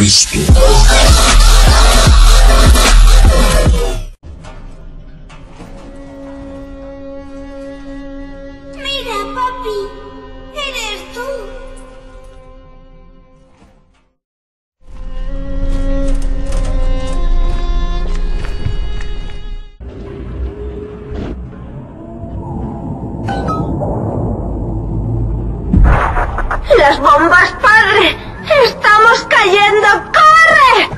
Cristo. Mira, papi, eres tú. ¡Las bombas, padre! ¡Estamos cayendo! ¡Corre!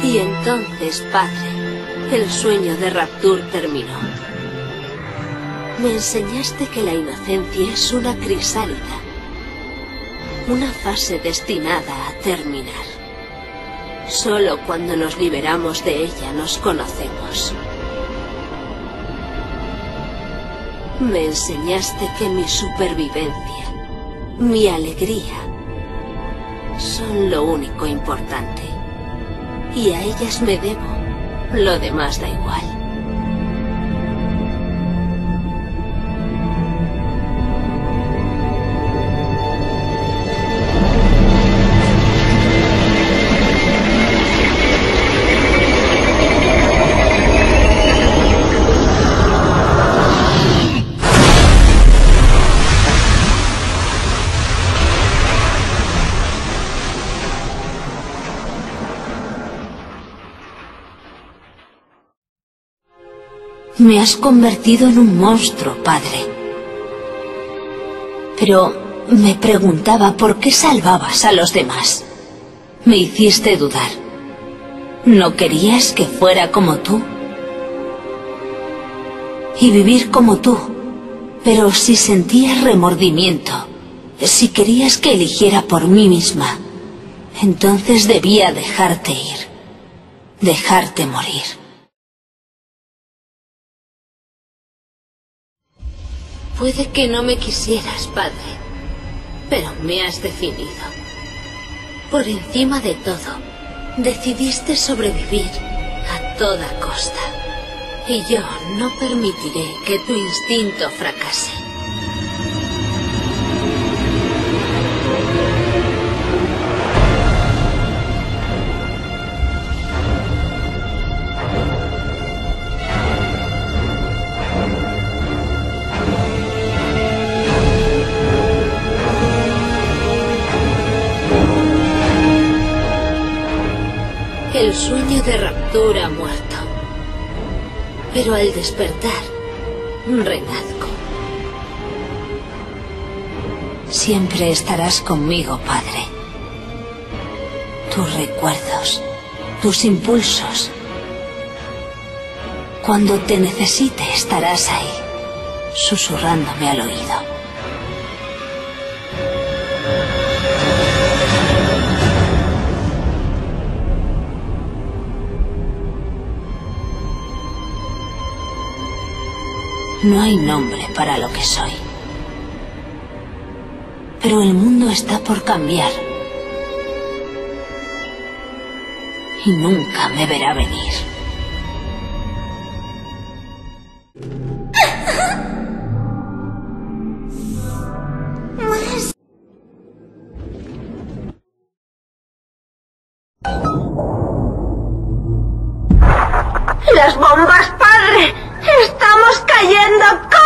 Y entonces, padre, el sueño de Rapture terminó. Me enseñaste que la inocencia es una crisálida, una fase destinada a terminar. Solo cuando nos liberamos de ella nos conocemos. Me enseñaste que mi supervivencia, mi alegría, son lo único importante. Y a ellas me debo, lo demás da igual. Me has convertido en un monstruo, padre. Pero me preguntaba por qué salvabas a los demás. Me hiciste dudar. ¿No querías que fuera como tú? Y vivir como tú. Pero si sentías remordimiento, si querías que eligiera por mí misma, entonces debía dejarte ir, dejarte morir. Puede que no me quisieras, padre, pero me has definido. Por encima de todo, decidiste sobrevivir a toda costa. Y yo no permitiré que tu instinto fracase. El sueño de Rapture ha muerto, pero al despertar, renazco. Siempre estarás conmigo, padre. Tus recuerdos, tus impulsos. Cuando te necesite estarás ahí, susurrándome al oído. No hay nombre para lo que soy. Pero el mundo está por cambiar. Y nunca me verá venir. las bombas, padre! ¡Estamos cayendo! ¡Corre!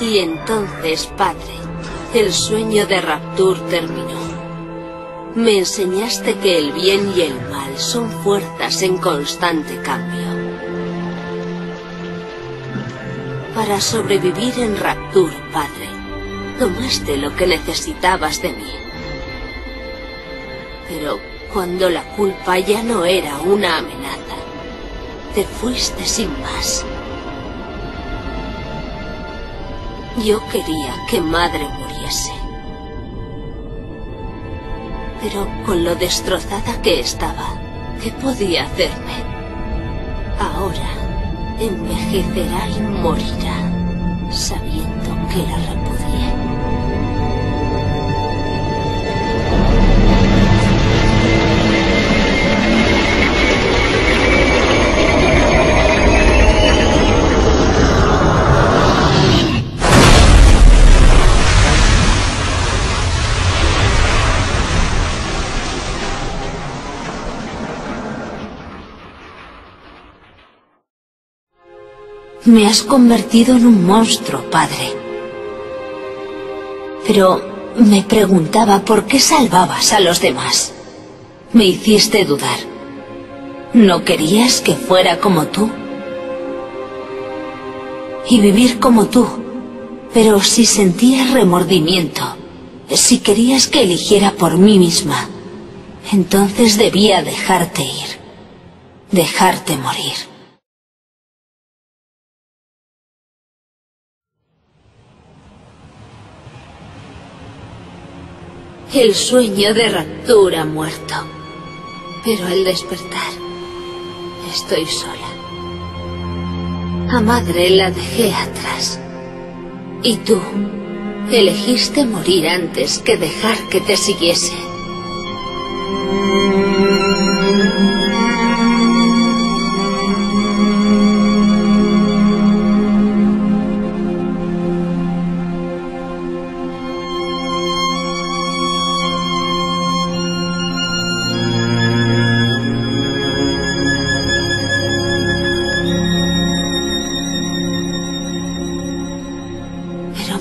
Y entonces, padre, el sueño de Rapture terminó. Me enseñaste que el bien y el mal son fuerzas en constante cambio. Para sobrevivir en Rapture, padre, tomaste lo que necesitabas de mí. Pero cuando la culpa ya no era una amenaza, te fuiste sin más. Yo quería que madre muriese, pero con lo destrozada que estaba, ¿qué podía hacerme? Ahora envejecerá y morirá, sabiendo que la repudié. Me has convertido en un monstruo, padre. Pero me preguntaba por qué salvabas a los demás. Me hiciste dudar. ¿No querías que fuera como tú? Y vivir como tú. Pero si sentías remordimiento, si querías que eligiera por mí misma, entonces debía dejarte ir, dejarte morir. El sueño de Rapture ha muerto, pero al despertar estoy sola. A madre la dejé atrás, y tú elegiste morir antes que dejar que te siguiese.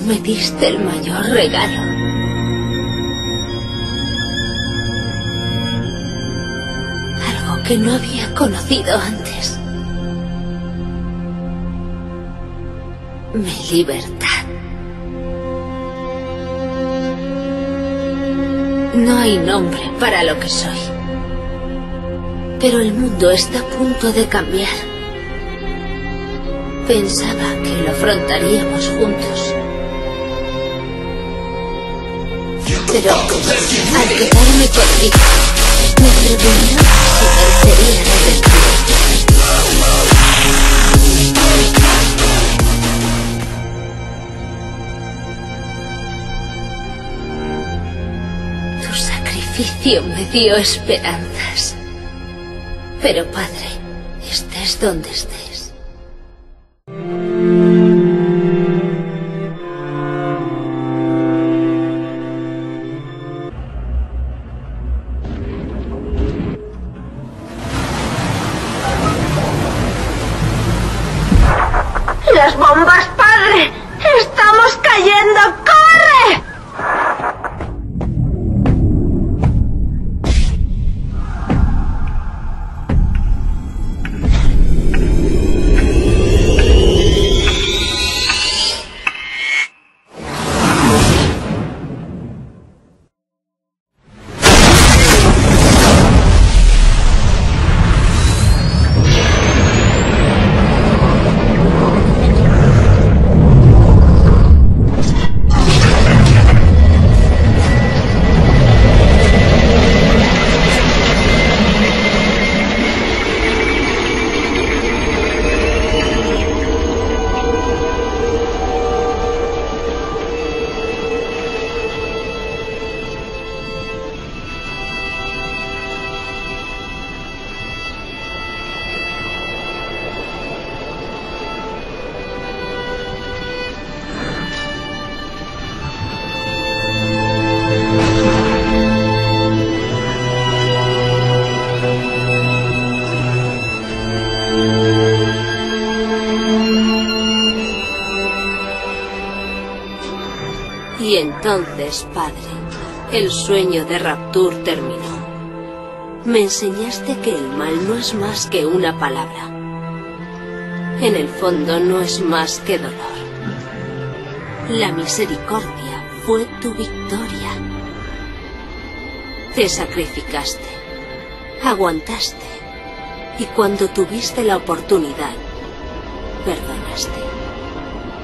Me diste el mayor regalo. Algo que no había conocido antes. Mi libertad. No hay nombre para lo que soy. Pero el mundo está a punto de cambiar. Pensaba que lo afrontaríamos juntos. Pero al quedarme contigo, me pregunto si merecería arrepentirme. Tu sacrificio me dio esperanzas. Pero padre, estés donde estés. las bombas, padre! ¡Estamos cayendo! ¡Corre! Y entonces, padre, el sueño de Rapture terminó. Me enseñaste que el mal no es más que una palabra. En el fondo no es más que dolor. La misericordia fue tu victoria. Te sacrificaste, aguantaste, y cuando tuviste la oportunidad, perdonaste.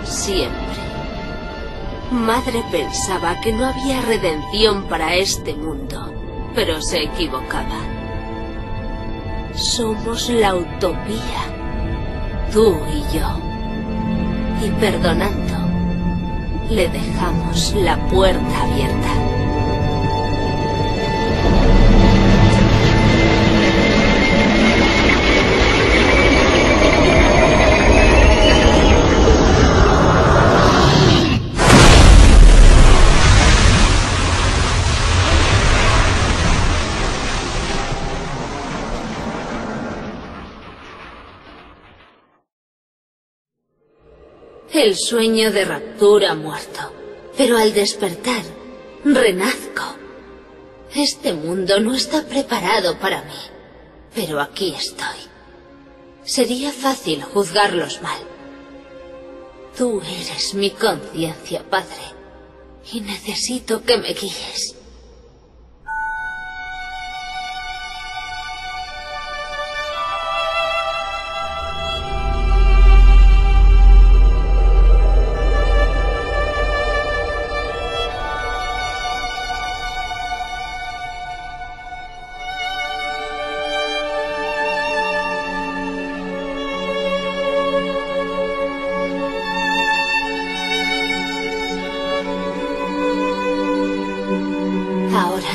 Siempre. Madre pensaba que no había redención para este mundo, pero se equivocaba. Somos la utopía, tú y yo. Y perdonando, le dejamos la puerta abierta. El sueño de Rapture ha muerto, pero al despertar, renazco. Este mundo no está preparado para mí, pero aquí estoy. Sería fácil juzgarlos mal. Tú eres mi conciencia, padre, y necesito que me guíes.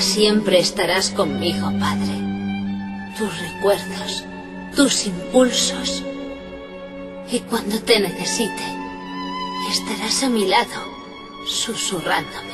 Siempre estarás conmigo, padre. Tus recuerdos, tus impulsos. Y cuando te necesite, estarás a mi lado, susurrándome.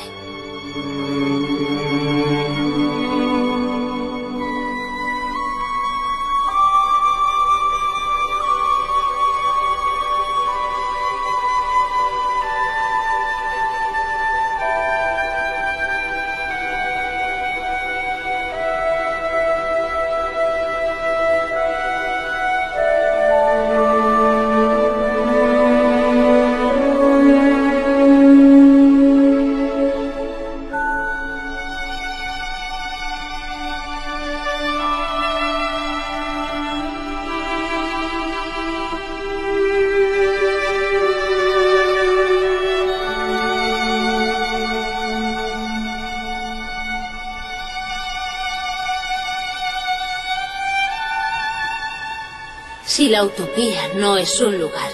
Si la utopía no es un lugar,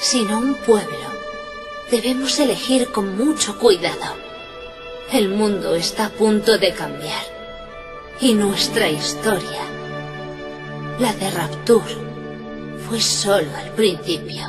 sino un pueblo, debemos elegir con mucho cuidado. El mundo está a punto de cambiar, y nuestra historia, la de Rapture, fue solo al principio.